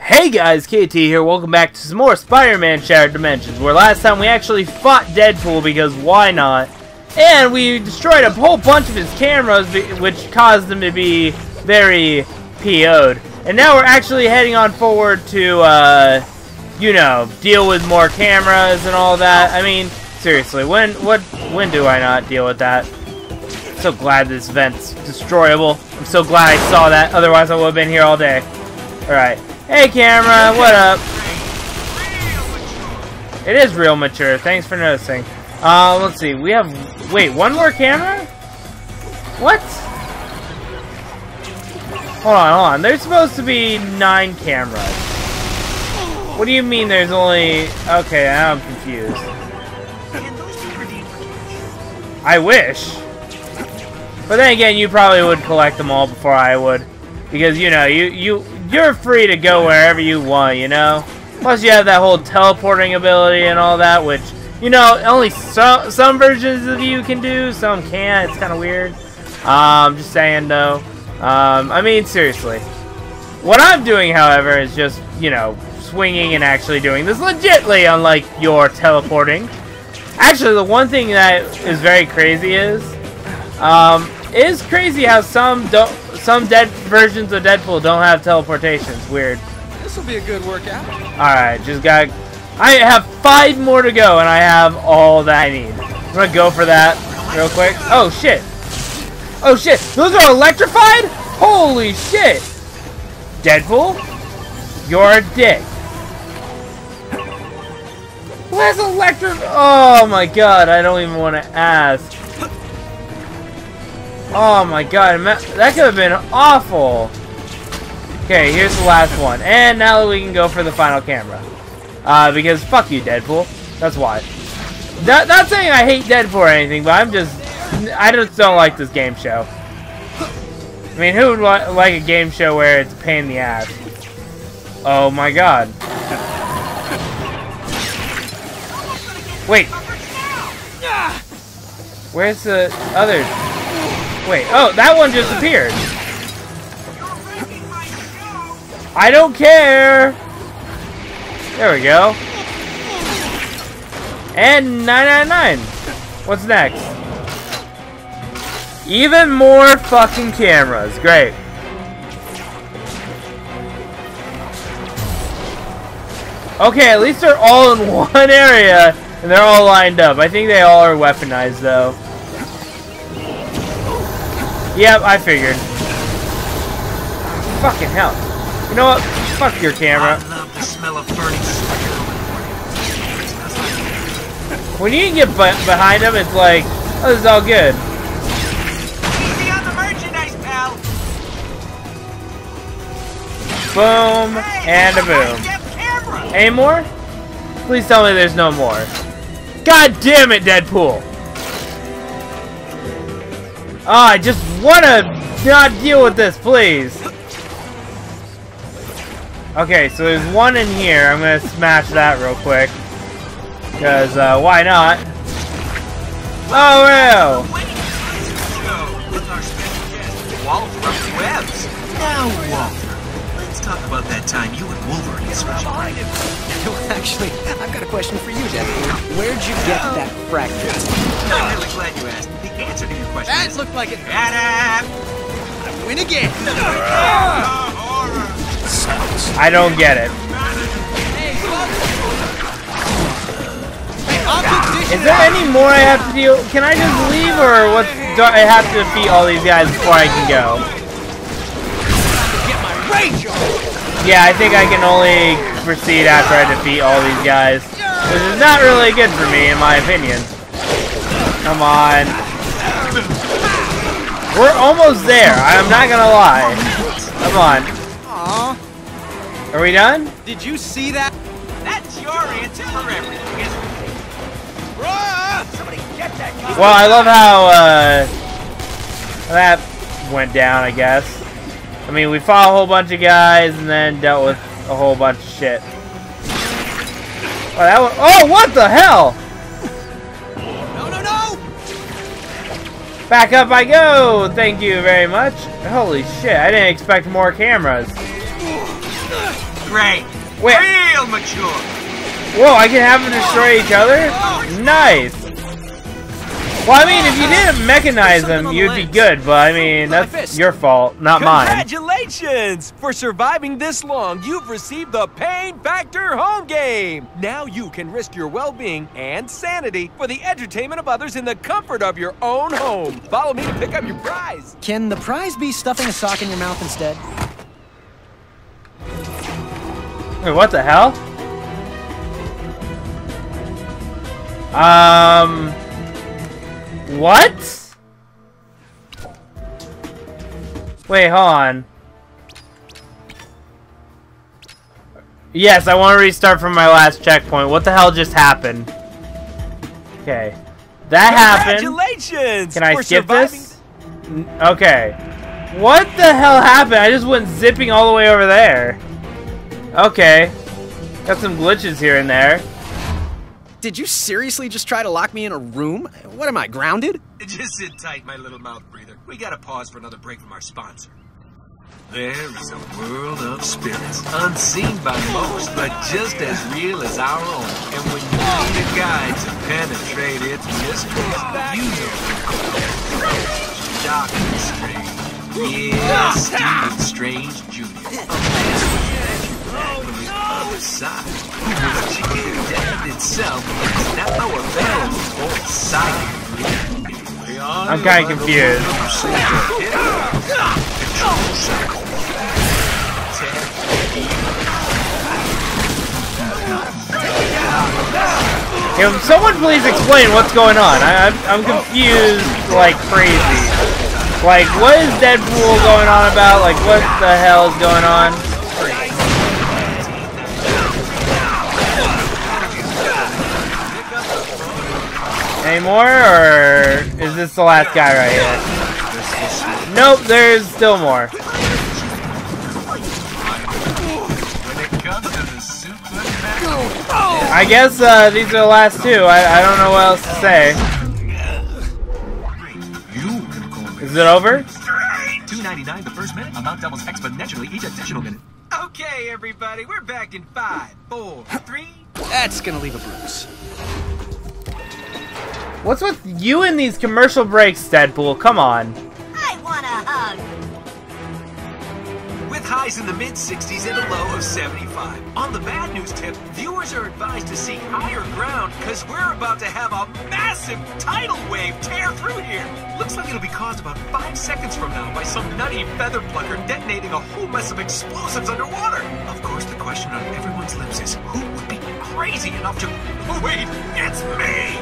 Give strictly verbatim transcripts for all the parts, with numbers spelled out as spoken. Hey guys, K T here, welcome back to some more Spider-Man Shattered Dimensions, where last time we actually fought Deadpool, because why not? And we destroyed a whole bunch of his cameras, which caused them to be very P O'd. And now we're actually heading on forward to, uh, you know, deal with more cameras and all that. I mean, seriously, when, what, when do I not deal with that? I'm so glad this vent's destroyable. I'm so glad I saw that, otherwise I would have been here all day. Alright. Hey camera, what up? It is real mature, thanks for noticing. Uh, let's see, we have, wait, one more camera? What? Hold on, hold on, there's supposed to be nine cameras. What do you mean there's only, okay, now I'm confused. I wish. But then again, you probably would collect them all before I would. Because, you know, you, you, you're free to go wherever you want, you know? Plus you have that whole teleporting ability and all that, which, you know, only so, some versions of you can do, some can't. It's kind of weird. Um, just saying, though. Um, I mean, seriously. What I'm doing, however, is just, you know, swinging and actually doing this legitly, unlike your teleporting. Actually, the one thing that is very crazy is, um, it is crazy how some don't, some dead versions of Deadpool don't have teleportations. Weird. This will be a good workout. Alright, just got... I have five more to go, and I have all that I need. I'm gonna go for that real quick. Oh, shit. Oh, shit. Those are electrified? Holy shit. Deadpool? You're a dick. Who has electric... Oh, my God. I don't even want to ask. Oh my god, that could have been awful. Okay, here's the last one. And now we can go for the final camera. Uh, because fuck you, Deadpool. That's why. Not, not saying I hate Deadpool or anything, but I'm just... I just don't like this game show. I mean, who would li like a game show where it's a pain in the ass? Oh my god. Wait. Where's the other... Wait, oh, that one just appeared. I don't care. There we go. And nine nine nine. What's next? Even more fucking cameras. Great. Okay, at least they're all in one area and they're all lined up. I think they all are weaponized, though. Yep, I figured. Fucking hell. You know what? Fuck your camera. I love the smell of burning sweat. When you get behind him, it's like, oh, this is all good. Easy on the merchandise, pal. Boom, and a boom. Any more? Please tell me there's no more. God damn it, Deadpool. Oh, I just want to not deal with this, please. Okay, so there's one in here. I'm going to smash that real quick. Because, uh, why not? Oh, wow! Now, Walter, let's talk about that time you and Wolverine switched lives. Actually, I've got a question for you, Deadpool. Where'd you get that fracture? I'm really glad you asked. Answer to your question. That looked like it. I win again. I don't get it. Is there any more I have to deal? Can I just leave, or what? Do I have to defeat all these guys before I can go? Yeah, I think I can only proceed after I defeat all these guys. This is not really good for me, in my opinion. Come on. We're almost there, I'm not gonna lie. Come on. Aww. Are we done? Did you see that? That's your answer for everything, isn't it? Somebody get that guy. Well, I love how uh, that went down, I guess. I mean, we fought a whole bunch of guys and then dealt with a whole bunch of shit. Oh, that was, oh what the hell? Back up I go! Thank you very much. Holy shit, I didn't expect more cameras. Great. Wait. Real mature. Whoa, I can have them destroy each other? Nice. Well, I mean, if you didn't mechanize them, you'd be good, but I mean, that's your fault, not mine. Congratulations! For surviving this long, you've received the Pain Factor home game! Now you can risk your well-being and sanity for the entertainment of others in the comfort of your own home. Follow me to pick up your prize. Can the prize be stuffing a sock in your mouth instead? Wait, what the hell? Um... What? Wait, hold on. Yes, I want to restart from my last checkpoint. What the hell just happened? Okay. That happened. Congratulations! Can I skip this? Okay. What the hell happened? I just went zipping all the way over there. Okay. Got some glitches here and there. Did you seriously just try to lock me in a room? What am I, grounded? Just sit tight, my little mouth breather. We gotta pause for another break from our sponsor. There is a world of spirits, unseen by most, but just as real as our own. And when you need a guide to penetrate its mysteries, you know Doctor Strange. Yes, Stephen Strange Junior Side. She gave death itself is now available for sight. I'm kind of confused. Can someone please explain what's going on? I, I'm, I'm confused like crazy. Like, what is Deadpool going on about? Like, what the hell is going on? Any more, or is this the last guy right here? Nope, there's still more. I guess uh, these are the last two. I, I don't know what else to say. Is it over? two ninety-nine the first minute. Amount doubles exponentially each additional minute. Okay, everybody, we're back in five, four, three. That's gonna leave a bruise. What's with you in these commercial breaks, Deadpool? Come on. I want a hug. With highs in the mid sixties and a low of seventy-five. On the bad news tip, viewers are advised to seek higher ground because we're about to have a massive tidal wave tear through here. Looks like it'll be caused about five seconds from now by some nutty feather plucker detonating a whole mess of explosives underwater. Of course, the question on everyone's lips is, who would be crazy enough to... Oh, wait, it's me!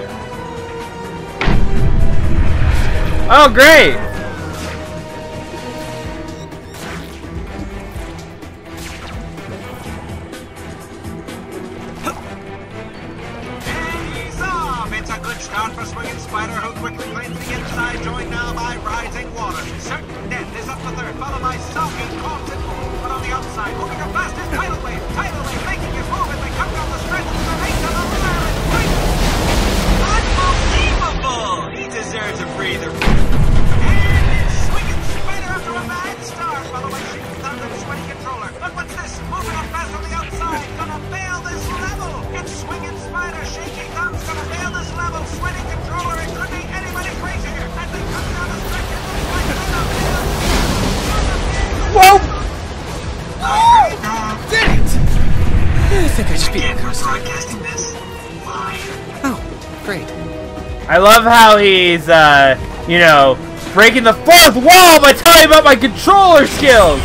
Oh, great! And he's off! It's a good start for swinging Spider, who quickly claims the inside, joined now by rising water. Certain death is up the third, followed by Sophie, Corpse, and Moon. But on the outside, moving her fastest, tidal wave, tidal wave, making his move as they come down the strength of the race of the island. Unbelievable! He deserves a breather. Whoa! Oh! Did it! I think I should be broadcasting this. Why? Oh, great. I love how he's, uh, you know, breaking the fourth wall by telling about my controller skills!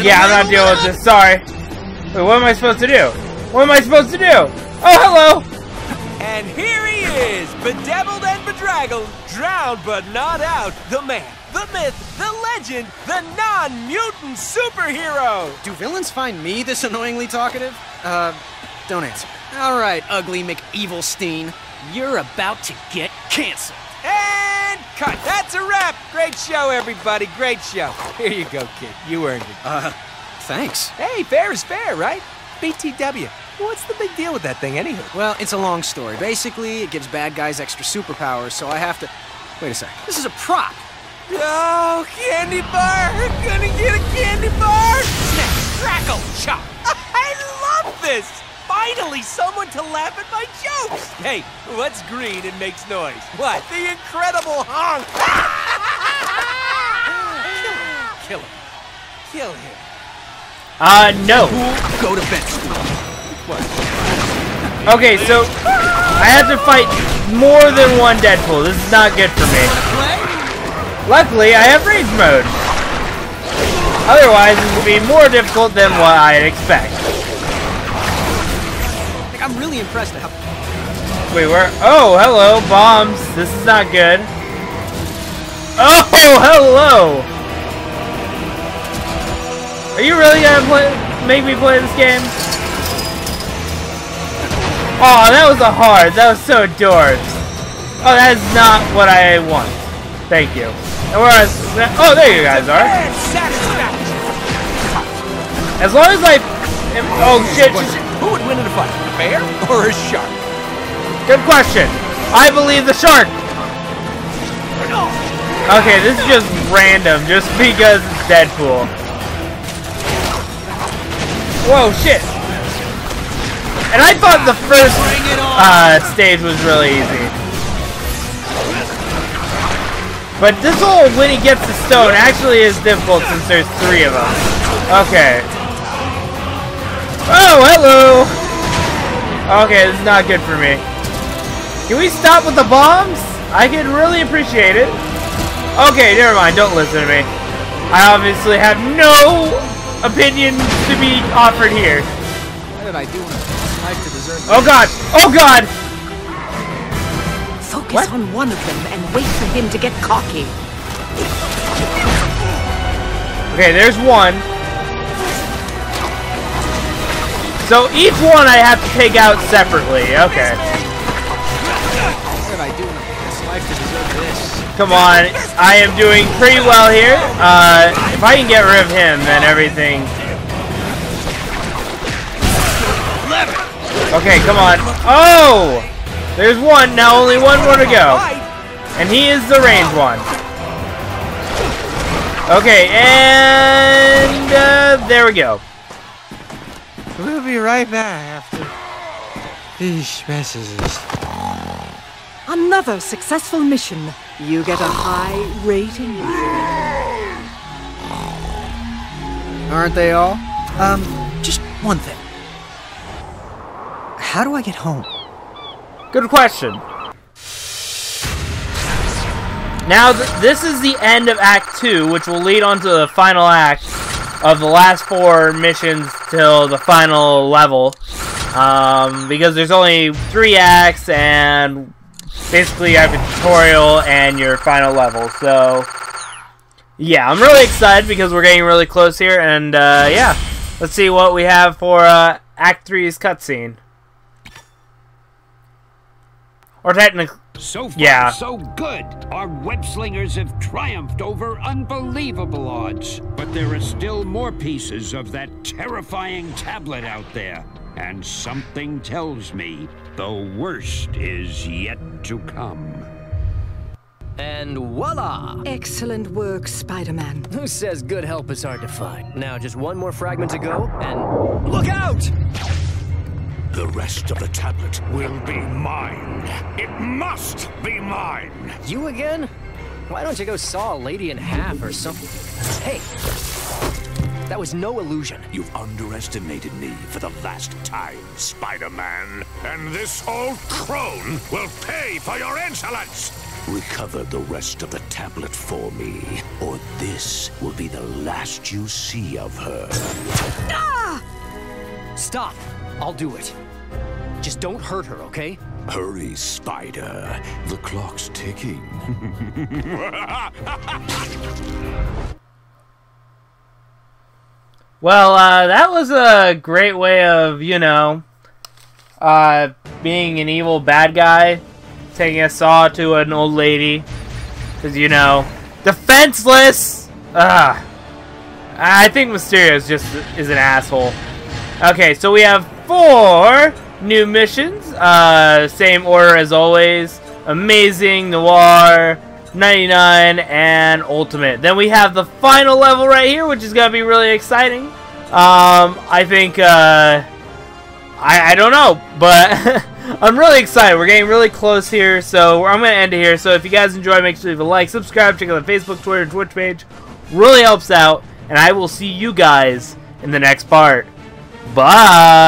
Yeah, I'm not dealing with this, sorry. Wait, what am I supposed to do? What am I supposed to do? Oh, hello! And here he is, bedeviled and bedraggled, drowned but not out, the man, the myth, the legend, the non-mutant superhero! Do villains find me this annoyingly talkative? Uh, don't answer. Alright, ugly McEvilstein, you're about to get canceled. And cut. That's a wrap. Great show, everybody. Great show. Here you go, kid. You earned it. Uh, thanks. Hey, fair is fair, right? B T W. What's the big deal with that thing, anyway? Well, it's a long story. Basically, it gives bad guys extra superpowers, so I have to... Wait a sec. This is a prop! Oh, candy bar! Gonna get a candy bar! Snap, crackle, chop! I love this! Finally, someone to laugh at my jokes! Hey, what's green and makes noise? What? The Incredible Honk! Kill him. Kill him. Kill him. Uh, no. Go to bed, school. What? Okay, so I had to fight more than one Deadpool. This is not good for me. Luckily, I have rage mode. Otherwise, it would be more difficult than what I'd expect. Like, I'm really impressed at how... Wait, where? Oh, hello, bombs. This is not good. Oh, hello. Are you really gonna play, make me play this game? Oh, that was a hard. That was so dorks. Oh, that is not what I want. Thank you. Whereas, oh, there you guys are. As long as I... Am, oh, shit. Who would win in a fight? A bear or a shark? Good question. I believe the shark. Okay, this is just random. Just because it's Deadpool. Whoa, shit. And I thought the first uh, stage was really easy. But this whole when he gets the stone actually is difficult since there's three of them. Okay. Oh, hello! Okay, this is not good for me. Can we stop with the bombs? I could really appreciate it. Okay, never mind. Don't listen to me. I obviously have no opinions to be offered here. What did I do in life to deserve this? Oh, God! Oh, God! Focus on one of them and wait for him to get cocky. Okay, there's one. So each one I have to take out separately. Okay. What did I do in this life to deserve this? Come on, I am doing pretty well here. Uh, if I can get rid of him, then everything. Okay, come on. Oh. There's one, now only one more to go. And he is the range one. Okay, and uh, there we go. We'll be right back after these messages. Another successful mission. You get a high rating. Aren't they all? Um, just one thing. How do I get home? Good question. Now, th this is the end of Act two, which will lead on to the final act of the last four missions till the final level. Um, because there's only three acts, and basically you have a tutorial and your final level. So, yeah, I'm really excited because we're getting really close here. And, uh, yeah, let's see what we have for uh, Act three's cutscene. Or technically, so far, yeah. So good. Our web slingers have triumphed over unbelievable odds. But there are still more pieces of that terrifying tablet out there. And something tells me the worst is yet to come. And voila! Excellent work, Spider-Man. Who says good help is hard to find? Now, just one more fragment to go, and look out! The rest of the tablet will be mine. It must be mine. You again? Why don't you go saw a lady in half or something? Hey, that was no illusion. You've underestimated me for the last time, Spider-Man. And this old crone will pay for your insolence. Recover the rest of the tablet for me, or this will be the last you see of her. Ah! Stop. I'll do it. Just don't hurt her, okay? Hurry, Spider. The clock's ticking. Well, uh, that was a great way of, you know, uh, being an evil bad guy, taking a saw to an old lady. Because, you know, defenseless! Ugh. I think Mysterio just is an asshole. Okay, so we have four new missions. Uh, same order as always. Amazing, Noir, ninety-nine, and Ultimate. Then we have the final level right here, which is going to be really exciting. Um, I think, uh, I, I don't know, but I'm really excited. We're getting really close here, so I'm going to end it here. So if you guys enjoy, make sure you leave a like, subscribe, check out the Facebook, Twitter, and Twitch page. Really helps out, and I will see you guys in the next part. Bye!